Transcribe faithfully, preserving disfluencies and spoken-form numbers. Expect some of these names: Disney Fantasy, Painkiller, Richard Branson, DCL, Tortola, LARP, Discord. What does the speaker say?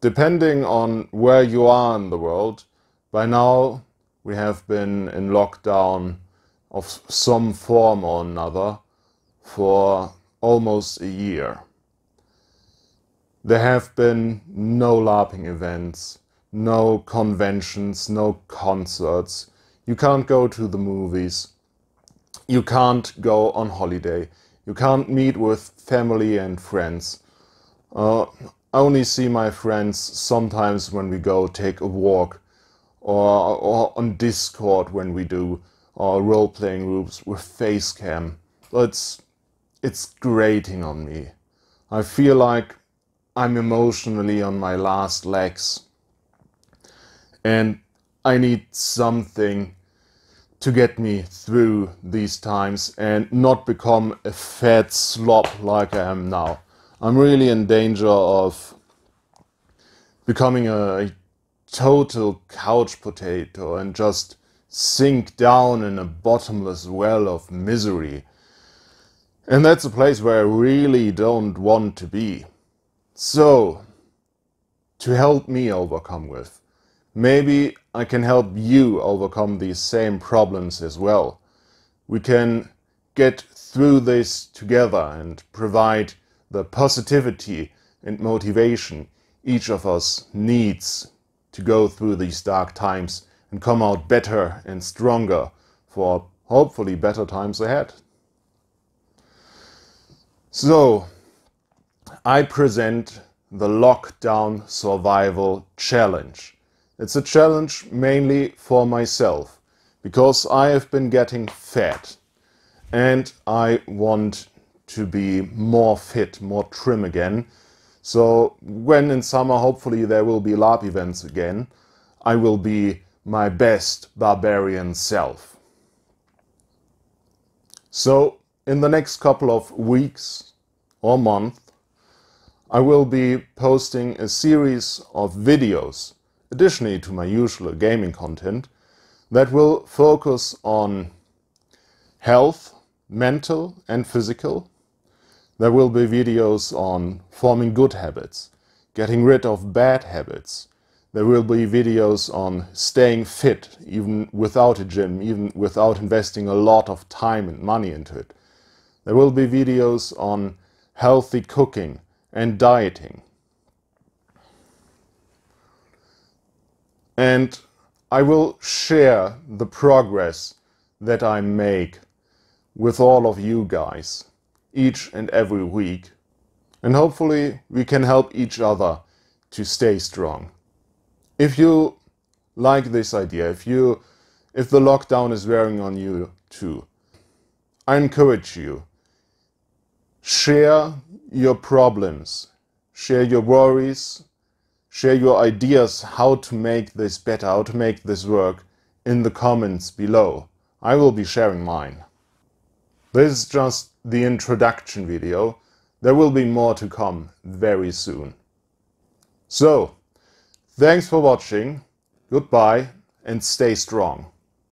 depending on where you are in the world, by now we have been in lockdown of some form or another for almost a year. There have been no LARPing events, no conventions, no concerts. You can't go to the movies. You can't go on holiday. You can't meet with family and friends. Uh, I only see my friends sometimes when we go take a walk, or, or on Discord when we do, or role-playing groups with facecam. It's, it's grating on me. I feel like I'm emotionally on my last legs, and I need something to get me through these times and not become a fat slop like I am now. I'm really in danger of becoming a total couch potato and just sink down in a bottomless well of misery. And that's a place where I really don't want to be. So, to help me overcome with, maybe I can help you overcome these same problems as well. We can get through this together and provide the positivity and motivation each of us needs to go through these dark times and come out better and stronger for hopefully better times ahead. So, I present the Lockdown Survival Challenge. It's a challenge mainly for myself, because I have been getting fat and I want to be more fit, more trim again. So when in summer hopefully there will be LARP events again, I will be my best barbarian self. So in the next couple of weeks or month, I will be posting a series of videos, additionally to my usual gaming content, that will focus on health, mental and physical. There will be videos on forming good habits, getting rid of bad habits. There will be videos on staying fit, even without a gym, even without investing a lot of time and money into it. There will be videos on healthy cooking and dieting. And I will share the progress that I make with all of you guys, each and every week, and hopefully we can help each other to stay strong. If you like this idea, if you if the lockdown is wearing on you too, I encourage you, share your problems, share your worries, share your ideas how to make this better, how to make this work in the comments below. I will be sharing mine. This is just the introduction video. There will be more to come very soon. So, thanks for watching, goodbye and stay strong.